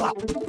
Wow.